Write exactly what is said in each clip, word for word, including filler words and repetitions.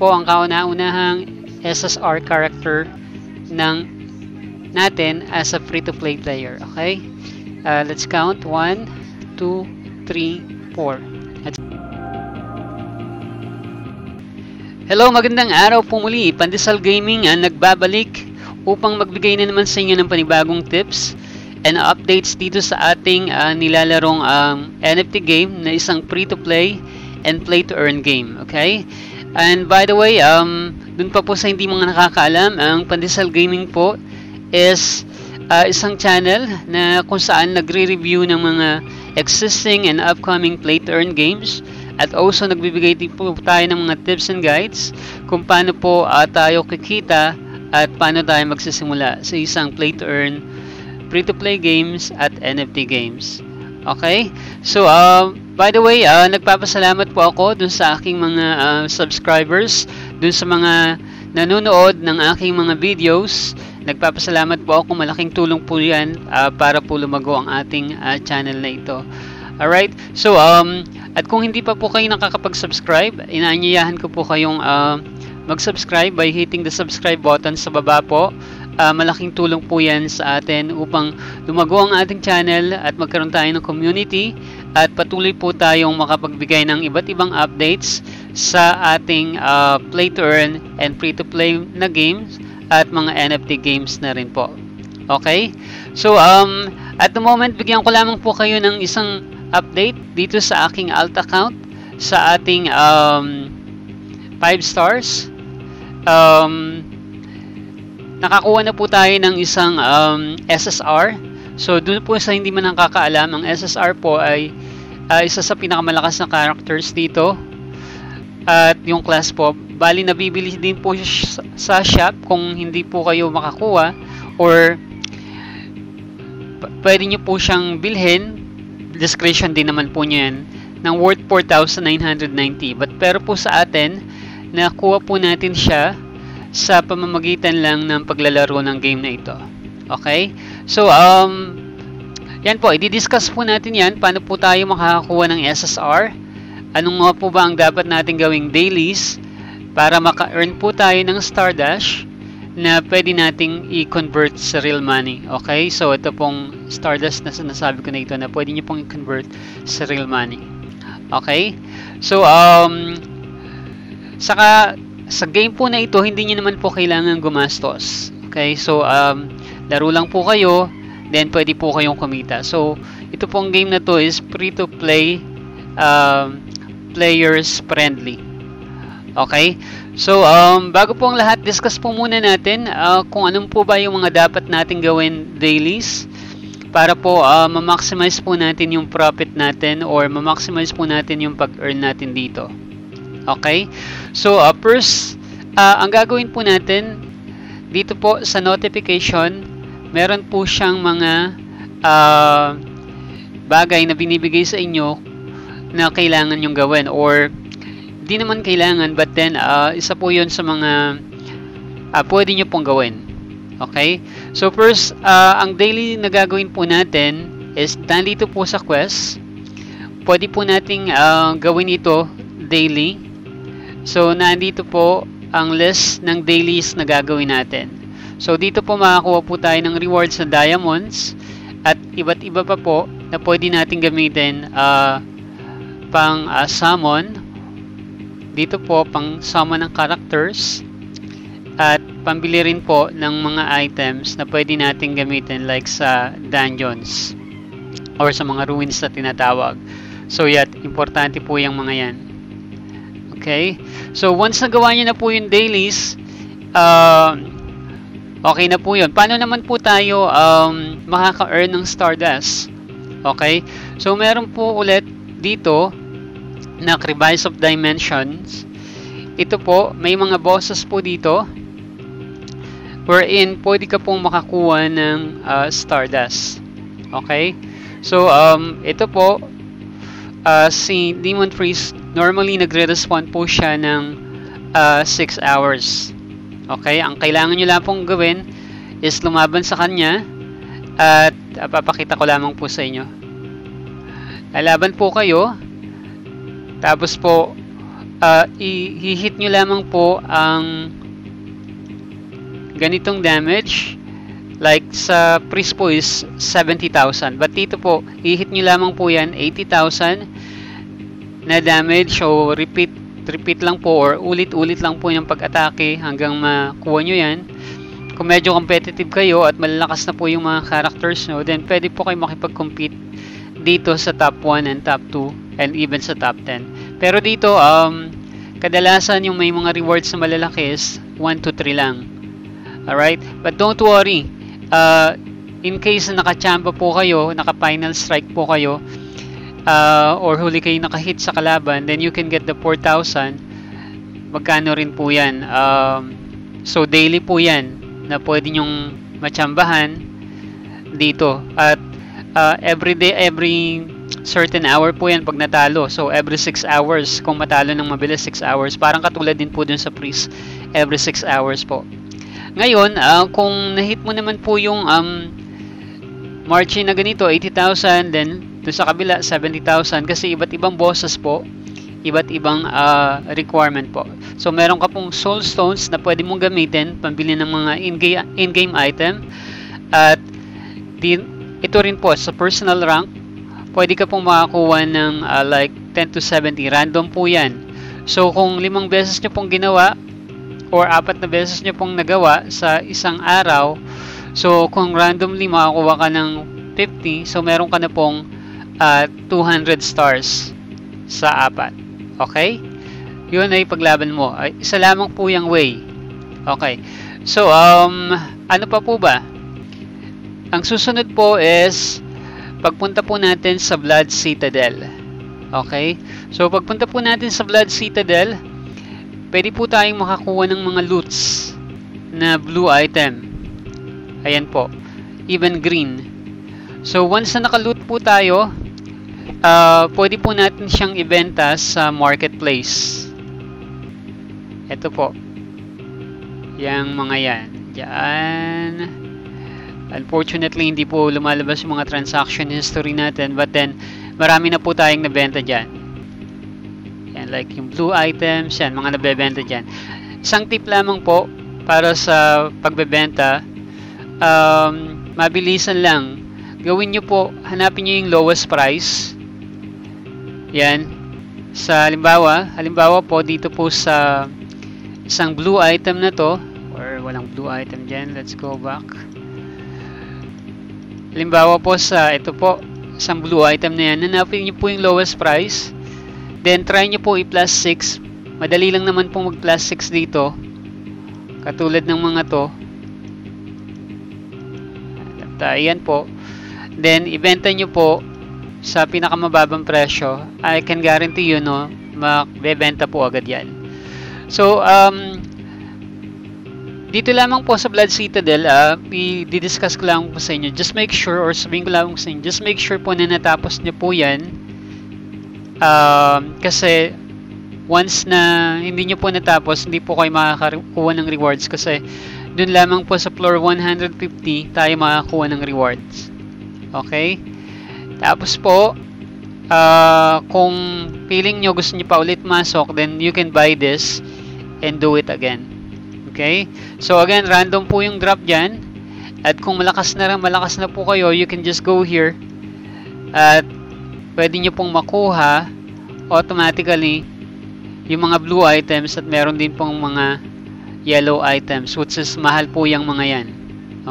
po ang kauna-unahang S S R character ng natin as a free-to-play player. Okay? Uh, let's count. one, two, three, four. Let's... Hello! Magandang araw po muli. Pandesal Gaming ang nagbabalik upang magbigay na naman sa inyo ng panibagong tips and updates dito sa ating uh, nilalarong um, N F T game na isang free-to-play and play-to-earn game. Okay? And by the way, um, dun pa po sa hindi mga nakakaalam, ang Pandesal Gaming po is uh, isang channel na kung saan nagre-review ng mga existing and upcoming play-to-earn games at also nagbibigay din po tayo ng mga tips and guides kung paano po uh, tayo kikita at paano tayo magsisimula sa isang play-to-earn, free-to-play games at N F T games. Okay? So, uh, by the way, uh, nagpapasalamat po ako dun sa aking mga uh, subscribers, dun sa mga nanonood ng aking mga videos. Nagpapasalamat po ako, malaking tulong po yan uh, para po lumago ang ating uh, channel na ito. Alright, so um, at kung hindi pa po kayo nakakapag-subscribe, inaanyayahan ko po kayong uh, mag-subscribe by hitting the subscribe button sa baba po. Uh, malaking tulong po yan sa atin upang lumago ang ating channel at magkaroon tayo ng community at patuloy po tayong makapagbigay ng iba't ibang updates sa ating uh, play-to-earn and free-to-play na games at mga N F T games na rin po. Okay? So, um, at the moment, bigyan ko lamang po kayo ng isang update dito sa aking alt account, sa ating um, Five Stars. Um, nakakuha na po tayo ng isang um, S S R. So, doon po sa hindi man nakakaalam, ang S S R po ay uh, isa sa pinakamalakas na characters dito. At yung class po, bali nabibili din po sa shop kung hindi po kayo makakuha or pwede nyo po siyang bilhin, discretion din naman po nyo yan, ng worth four thousand nine hundred ninety. But pero po sa atin, nakuha po natin siya sa pamamagitan lang ng paglalaro ng game na ito. Okay? So, um, yan po, i-discuss po natin yan, paano po tayo makakakuha ng S S R, anong nga po ba ang dapat natin gawing dailies, para maka-earn po tayo ng Stardash na pwede nating i-convert sa real money. Okay? So, ito pong Stardash na sinasabi ko na ito na pwede nyo pong i-convert sa real money. Okay? So, um, saka, sa game po na ito, hindi nyo naman po kailangan gumastos. Okay? So, um, laro lang po kayo, then pwede po kayong kumita. So, ito pong game na to is free-to-play, uh, players-friendly. Okay? So, um, bago po ang lahat, discuss po muna natin uh, kung anong po ba yung mga dapat natin gawin dailies para po uh, ma-maximize po natin yung profit natin or ma-maximize po natin yung pag-earn natin dito. Okay? So, uh, first, uh, ang gagawin po natin dito po sa notification, meron po siyang mga uh, bagay na binibigay sa inyo na kailangan yung gawin or di naman kailangan, but then uh, isa po yun sa mga uh, pwede nyo pong gawin. Okay? So first, uh, ang daily na gagawin po natin is nandito po sa quest. Pwede po nating uh, gawin ito daily. So nandito po ang list ng dailies na gagawin natin. So dito po makakuha po tayo ng rewards na diamonds at iba't iba pa po na pwede nating gamitin uh, pang uh, summon. Dito po, pang sama ng characters at pambili rin po ng mga items na pwede natin gamitin like sa dungeons or sa mga ruins na tinatawag. So, yat, importante po yung mga yan. Okay? So, once nagawa nyo na po yung dailies, uh, okay na po yun. Paano naman po tayo um, makaka-earn ng Stardust? Okay? So, meron po ulit dito na Crevice of Dimensions. Ito po, may mga bosses po dito wherein pwede ka pong makakuha ng uh, Stardust. Okay? So, um, ito po, uh, si Demon Priest, normally nagre-respawn po siya ng six hours. Okay? Ang kailangan nyo lang pong gawin is lumaban sa kanya at uh, papakita ko lamang po sa inyo. Lalaban po kayo. Tapos po, uh, i-hit nyo lamang po ang ganitong damage. Like sa priest po is seventy thousand. But dito po, i-hit nyo lamang po yan, eighty thousand na damage. So repeat, repeat lang po or ulit-ulit lang po yung pag-atake hanggang makuha nyo yan. Kung medyo competitive kayo at malalakas na po yung mga characters nyo, then pwede po kayo makipag-compete dito sa top one and top two and even sa top ten. Pero dito, um, kadalasan yung may mga rewards na malalaki is one to three lang. Alright? But don't worry. Uh, in case na naka-chamba po kayo, naka-final strike po kayo, uh, or huli kayo naka-hit sa kalaban, then you can get the four thousand. Magkano rin po yan. Um, so daily po yan na pwede nyong matsambahan dito at uh, every day, every certain hour po yan pag natalo. So every six hours kung matalo ng mabilis, six hours, parang katulad din po dun sa priest, every six hours po. Ngayon, uh, kung nahit mo naman po yung um, marching na ganito, eighty thousand, then dun sa kabila seventy thousand, kasi iba't ibang bosses po, iba't ibang uh, requirement po. So meron ka pong soul stones na pwede mong gamitin pambili ng mga in-game in-game item, at din, ito rin po sa personal rank pwede ka pong makakuha ng uh, like ten to seventy, random po yan. So kung limang beses nyo pong ginawa or apat na beses nyo pong nagawa sa isang araw, so kung randomly makakuha ka ng fifty, so meron ka na pong uh, two hundred stars sa apat. Okay? Yun ay paglaban mo. Ay, isa lamang po yung way. Okay. So, um, ano pa po ba? Ang susunod po is pagpunta po natin sa Blood Citadel. Okay? So, pagpunta po natin sa Blood Citadel, pwede po tayong makakuha ng mga loots na blue item. Ayan po. Even green. So, once na nakaloot po tayo, Uh, pwede po natin siyang ibenta sa marketplace. Ito po. Yang mga yan. Diyan. Unfortunately, hindi po lumalabas yung mga transaction history natin. But then, marami na po tayong nabenta dyan. Yan, like yung blue items. Yan, mga nabebenta dyan. Isang tip lamang po para sa pagbebenta. Um, mabilisan lang. Gawin nyo po, hanapin nyo yung lowest price. Yan. Sa halimbawa, halimbawa po dito po sa isang blue item na to, or walang blue item dyan, let's go back. Halimbawa po sa ito po, isang blue item na yan, hanapin nyo po yung lowest price. Then try nyo po i-plus six. Madali lang naman po mag-plus six dito. Katulad ng mga to. At ayan po. Then, ibenta nyo po sa pinakamababang presyo. I can guarantee you, no, magbebenta po agad yan. So, um, dito lamang po sa Blood Citadel, uh, i-discuss ko lang po sa inyo. Just make sure, or sabihin ko lang po sa inyo, just make sure po na natapos nyo po yan. Um, kasi, once na hindi nyo po natapos, hindi po kayo makakakuha ng rewards. Kasi, dun lamang po sa floor one hundred fifty, tayo makakuha ng rewards. Okay? Tapos po, uh, kung feeling nyo, gusto nyo pa ulit masok, then you can buy this and do it again. Okay? So again, random po yung drop dyan. At kung malakas na rin, malakas na po kayo, you can just go here. At pwede nyo pong makuha automatically yung mga blue items at meron din pong mga yellow items, which is mahal po yung mga yan.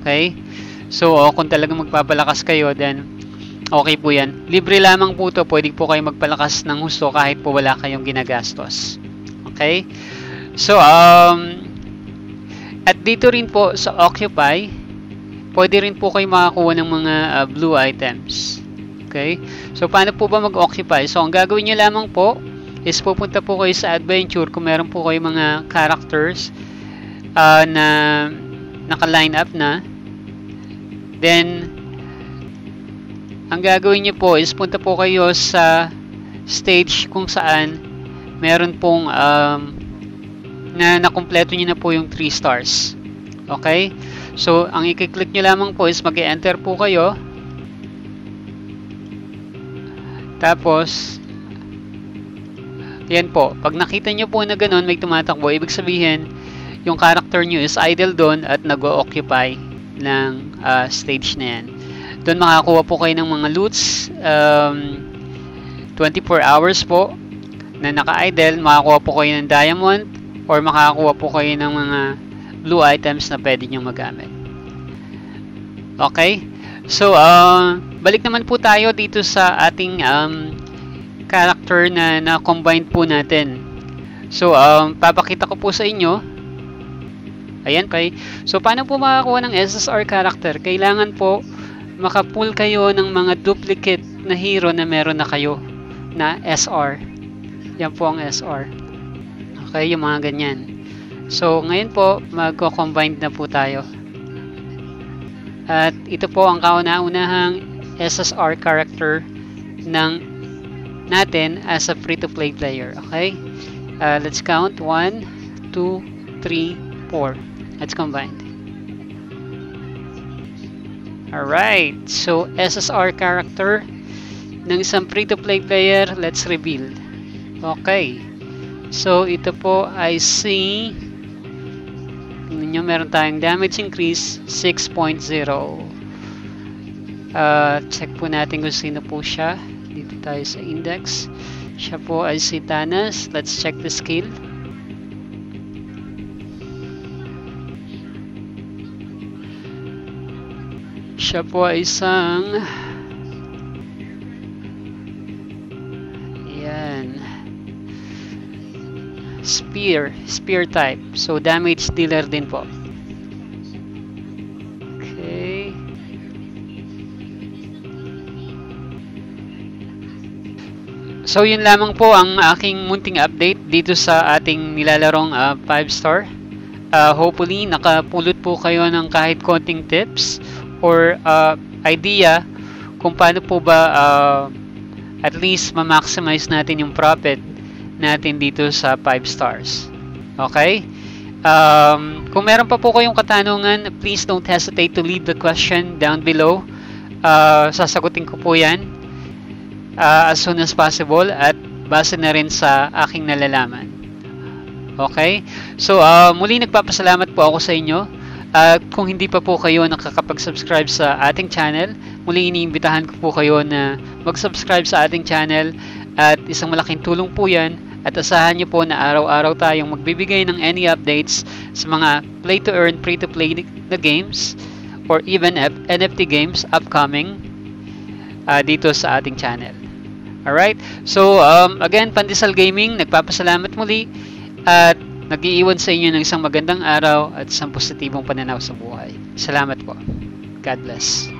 Okay? So, oh, kung talaga magpapalakas kayo, then okay po yan. Libre lamang po to. Pwede po kayo magpalakas ng husto kahit po wala kayong ginagastos. Okay? So, um, at dito rin po sa Occupy, pwede rin po kayo makakuha ng mga uh, blue items. Okay? So, paano po ba mag-occupy? So, ang gagawin nyo lamang po is pupunta po kayo sa adventure kung meron po kayo mga characters uh, na naka-line up na. Then, ang gagawin nyo po is punta po kayo sa stage kung saan meron pong um, na nakumpleto nyo na po yung three stars. Okay? So, ang i-click nyo lamang po is mag-enter po kayo. Tapos, Yan po. Pag nakita nyo po na ganun, may tumatakbo, ibig sabihin, yung character nyo is idle doon at nag-occupy ng uh, stage na yan. Doon makakuha po kayo ng mga loots. Um, twenty-four hours po na naka-idle, makakuha po kayo ng diamond or makakuha po kayo ng mga blue items na pwede nyo magamit. Okay? So, uh, balik naman po tayo dito sa ating um, character na na-combine po natin. So, um, papakita ko po sa inyo. Ayan, okay. So, paano po makakuha ng S S R character? Kailangan po makapool kayo ng mga duplicate na hero na meron na kayo na S R. Yan po ang S R. Okay, yung mga ganyan. So, ngayon po, magko-combine na po tayo. At ito po ang kauna-unahang S S R character ng natin as a free-to-play player. Okay? Uh, let's count. one, two, three, four. Let's combine. Alright. So, S S R character ng isang free-to-play player. Let's reveal. Okay. So, ito po ay si... Tingnan nyo, meron tayong damage increase six point zero. Uh, check po natin kung sino po siya. Dito tayo sa index. Siya po ay si Tanas. Let's check the skill. Siya po ay isang... Ayan. Spear. Spear type. So, damage dealer din po. So, yun lamang po ang aking munting update dito sa ating nilalarong uh, five star. Uh, hopefully, nakapulot po kayo ng kahit konting tips or uh, idea kung paano po ba uh, at least ma-maximize natin yung profit natin dito sa five stars. Okay? Um, kung meron pa po kayong katanungan, please don't hesitate to leave the question down below. Uh, sasagutin ko po yan. Uh, as soon as possible at base na rin sa aking nalalaman. Okay? So, uh, muli nagpapasalamat po ako sa inyo. Uh, kung hindi pa po kayo nakakapag-subscribe sa ating channel, muli iniimbitahan ko po kayo na mag-subscribe sa ating channel at isang malaking tulong po yan at asahan nyo po na araw-araw tayong magbibigay ng any updates sa mga play-to-earn, free-to-play na games or even N F T games upcoming Uh, dito sa ating channel. Alright, so um, again, Pandesal Gaming, nagpapasalamat muli at nag-iiwan sa inyo ng isang magandang araw at isang positibong pananaw sa buhay. Salamat po. God bless.